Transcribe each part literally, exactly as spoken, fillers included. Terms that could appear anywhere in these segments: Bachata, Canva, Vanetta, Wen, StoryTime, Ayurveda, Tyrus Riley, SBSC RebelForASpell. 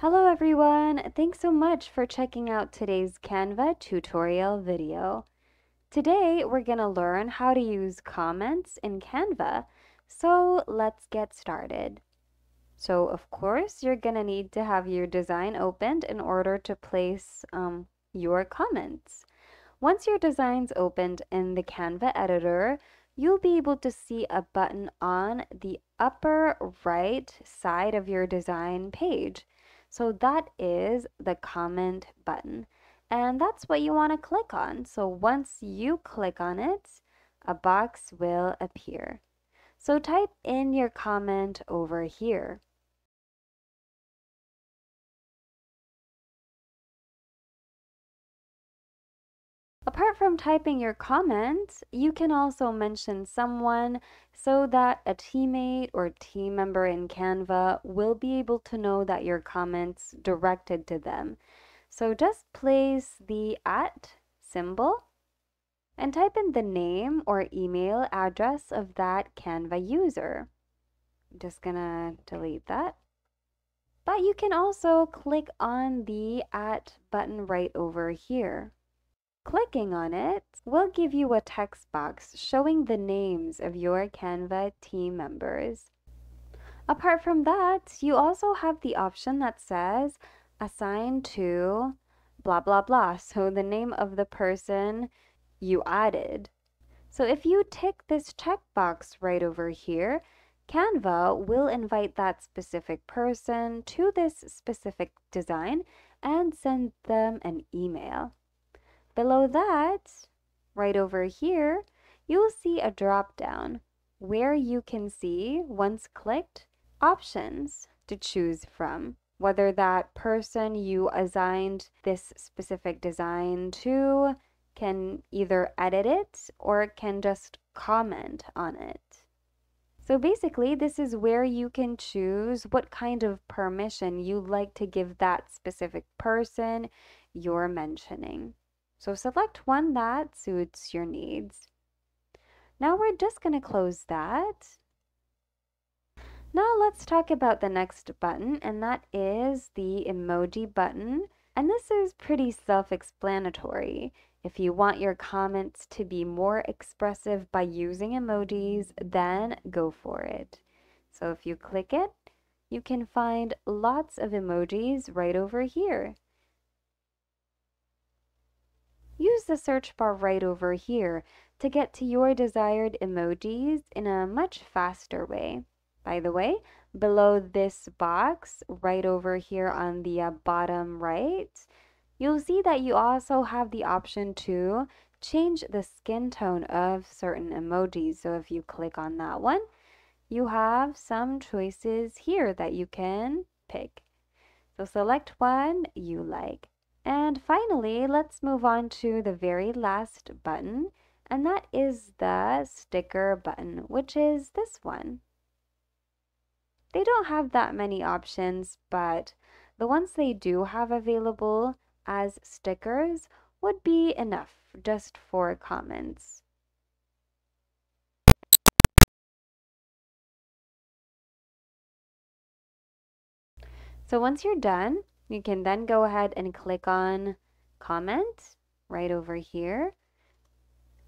Hello everyone, thanks so much for checking out today's Canva tutorial video. Today we're going to learn how to use comments in Canva, so let's get started. So of course you're going to need to have your design opened in order to place um, your comments. Once your design's opened in the Canva editor, you'll be able to see a button on the upper right side of your design page. So that is the comment button, and that's what you want to click on. So once you click on it, a box will appear. So type in your comment over here. Apart from typing your comment, you can also mention someone so that a teammate or team member in Canva will be able to know that your comment's directed to them. So just place the at symbol and type in the name or email address of that Canva user. I'm just gonna delete that. But you can also click on the at button right over here. Clicking on it will give you a text box showing the names of your Canva team members. Apart from that, you also have the option that says assign to blah blah blah, so the name of the person you added. So if you tick this checkbox right over here, Canva will invite that specific person to this specific design and send them an email. Below that, right over here, you'll see a drop-down where you can see, once clicked, options to choose from. Whether that person you assigned this specific design to can either edit it or can just comment on it. So basically, this is where you can choose what kind of permission you'd like to give that specific person you're mentioning. So select one that suits your needs. Now we're just going to close that. Now let's talk about the next button, and that is the emoji button. And this is pretty self-explanatory. If you want your comments to be more expressive by using emojis, then go for it. So if you click it, you can find lots of emojis right over here. Use the search bar right over here to get to your desired emojis in a much faster way. By the way, below this box, right over here on the uh, bottom right, you'll see that you also have the option to change the skin tone of certain emojis. So if you click on that one, you have some choices here that you can pick. So select one you like. And finally, let's move on to the very last button, and that is the sticker button, which is this one. They don't have that many options, but the ones they do have available as stickers would be enough just for comments. So once you're done, you can then go ahead and click on comment right over here,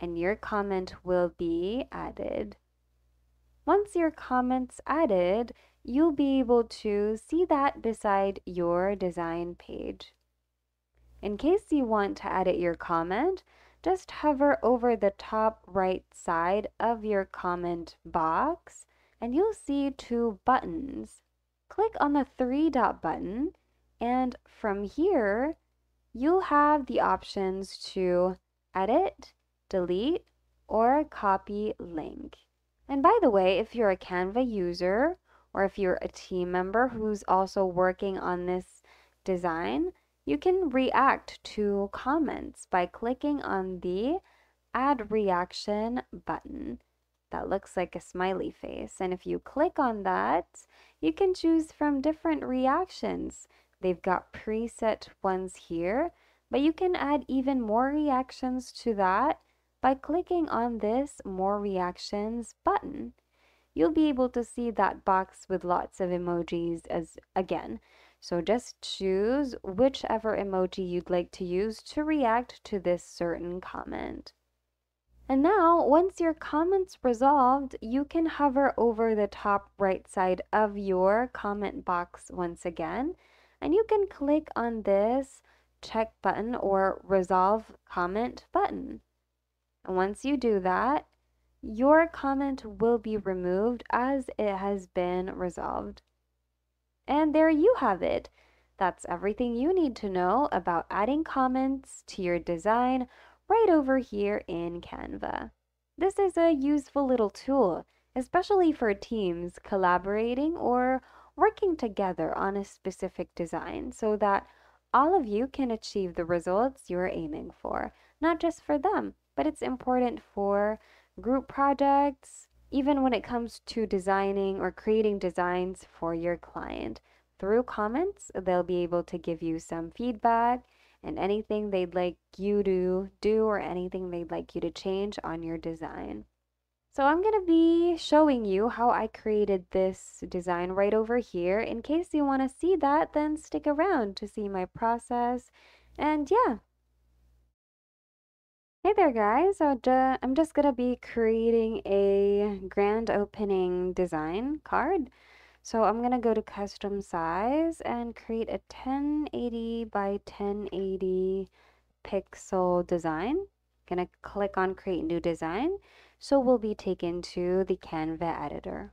and your comment will be added. Once your comment's added, you'll be able to see that beside your design page. In case you want to edit your comment, just hover over the top right side of your comment box, and you'll see two buttons. Click on the three dot button, and from here, you'll have the options to edit, delete, or copy link. And by the way, if you're a Canva user, or if you're a team member who's also working on this design, you can react to comments by clicking on the Add Reaction button. That looks like a smiley face. And if you click on that, you can choose from different reactions. They've got preset ones here, but you can add even more reactions to that by clicking on this More Reactions button. You'll be able to see that box with lots of emojis as again. So just choose whichever emoji you'd like to use to react to this certain comment. And now, once your comment's resolved, you can hover over the top right side of your comment box once again, and you can click on this check button or resolve comment button. And once you do that, your comment will be removed as it has been resolved. And there you have it. That's everything you need to know about adding comments to your design right over here in Canva. This is a useful little tool, especially for teams collaborating or working together on a specific design, so that all of you can achieve the results you're aiming for. Not just for them, but it's important for group projects, even when it comes to designing or creating designs for your client. Through comments, they'll be able to give you some feedback and anything they'd like you to do or anything they'd like you to change on your design. So I'm going to be showing you how I created this design right over here. In case you want to see that, then stick around to see my process. And yeah. Hey there guys, I'm just going to be creating a grand opening design card. So I'm going to go to custom size and create a ten eighty by ten eighty pixel design. I'm going to click on create new design. So we'll be taken to the Canva editor.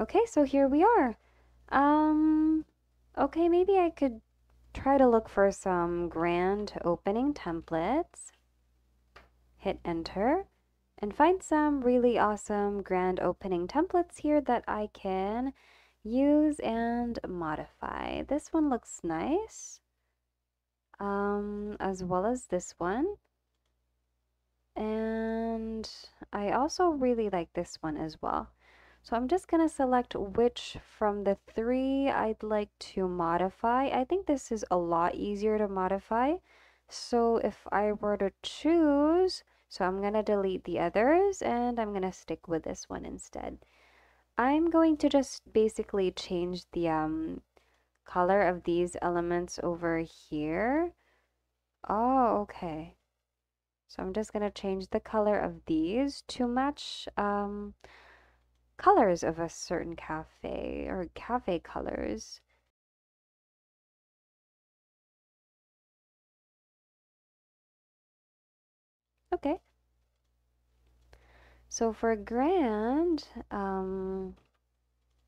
Okay, so here we are. Um, okay, maybe I could try to look for some grand opening templates. Hit enter and find some really awesome grand opening templates here that I can use and modify. This one looks nice, um, as well as this one. And I also really like this one as well. So I'm just going to select which from the three I'd like to modify. I think this is a lot easier to modify. So if I were to choose, so I'm going to delete the others and I'm going to stick with this one instead. I'm going to just basically change the um, color of these elements over here. Oh, okay. So I'm just going to change the color of these to match um, colors of a certain cafe or cafe colors. Okay. So for grand, um,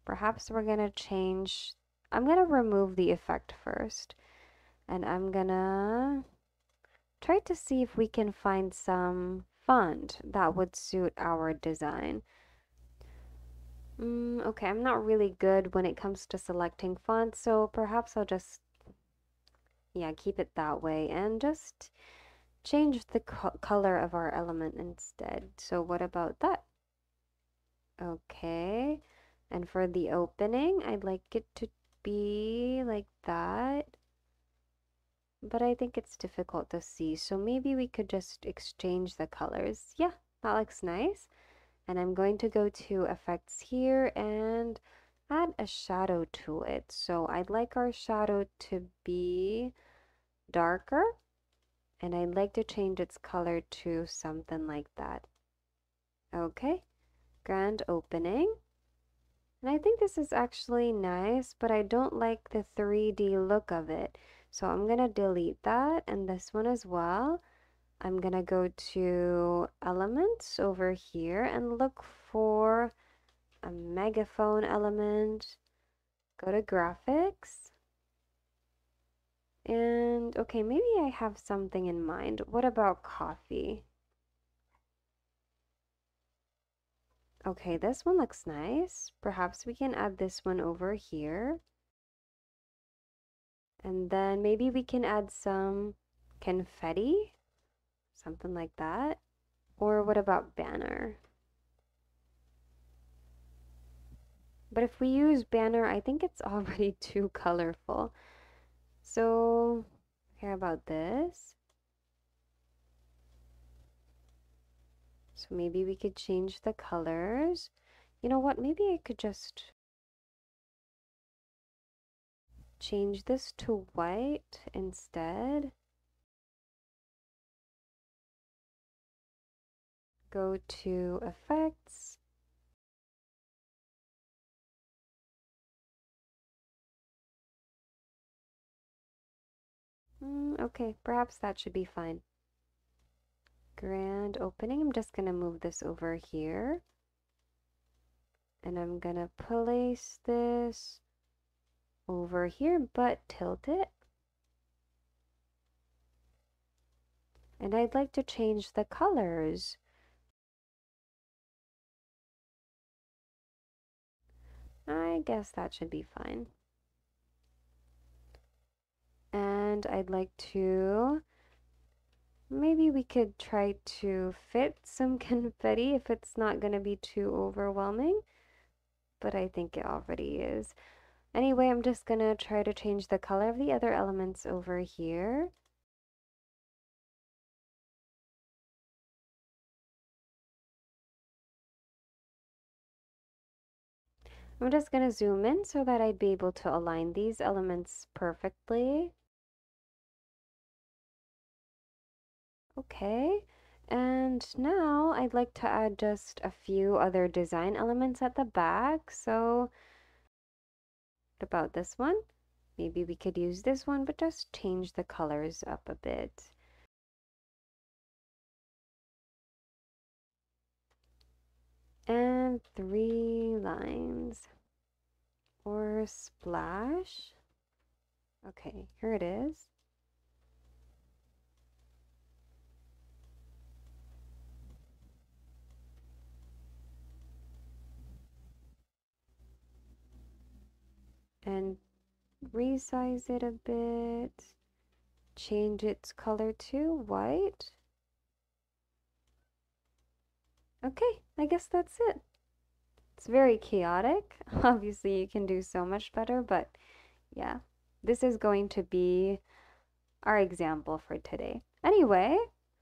perhaps we're going to change. I'm going to remove the effect first, and I'm going to try to see if we can find some font that would suit our design. Mm, okay, I'm not really good when it comes to selecting fonts, so perhaps I'll just, yeah, keep it that way and just change the co color of our element instead. So what about that? Okay, and for the opening, I'd like it to be like that. But I think it's difficult to see, so maybe we could just exchange the colors. Yeah, that looks nice. And I'm going to go to effects here and add a shadow to it. So I'd like our shadow to be darker, and I'd like to change its color to something like that. Okay, grand opening. And I think this is actually nice, but I don't like the three D look of it. So I'm going to delete that and this one as well. I'm going to go to elements over here and look for a megaphone element. Go to graphics. And okay, maybe I have something in mind. What about coffee? Okay, this one looks nice. Perhaps we can add this one over here. And then maybe we can add some confetti, something like that. Or what about banner? But if we use banner, I think it's already too colorful. So, how about this? So maybe we could change the colors. You know what? Maybe I could just change this to white instead. Go to effects. Mm, okay, perhaps that should be fine. Grand opening. I'm just going to move this over here. And I'm going to place this over here, but tilt it. And I'd like to change the colors. I guess that should be fine. And I'd like to, maybe we could try to fit some confetti if it's not going to be too overwhelming, but I think it already is. Anyway, I'm just going to try to change the color of the other elements over here. I'm just going to zoom in so that I'd be able to align these elements perfectly. Okay, and now I'd like to add just a few other design elements at the back. So what about this one? Maybe we could use this one, but just change the colors up a bit. And three lines or splash. Okay, here it is. And resize it a bit. Change its color to white. Okay, I guess that's it. It's very chaotic. Obviously, you can do so much better, but yeah, this is going to be our example for today. Anyway,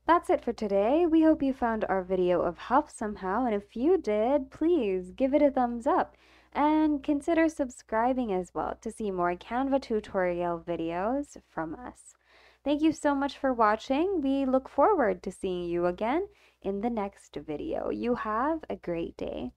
that's it for today. We hope you found our video of help somehow, and if you did, please give it a thumbs up and consider subscribing as well to see more Canva tutorial videos from us. Thank you so much for watching. We look forward to seeing you again in the next video. You have a great day.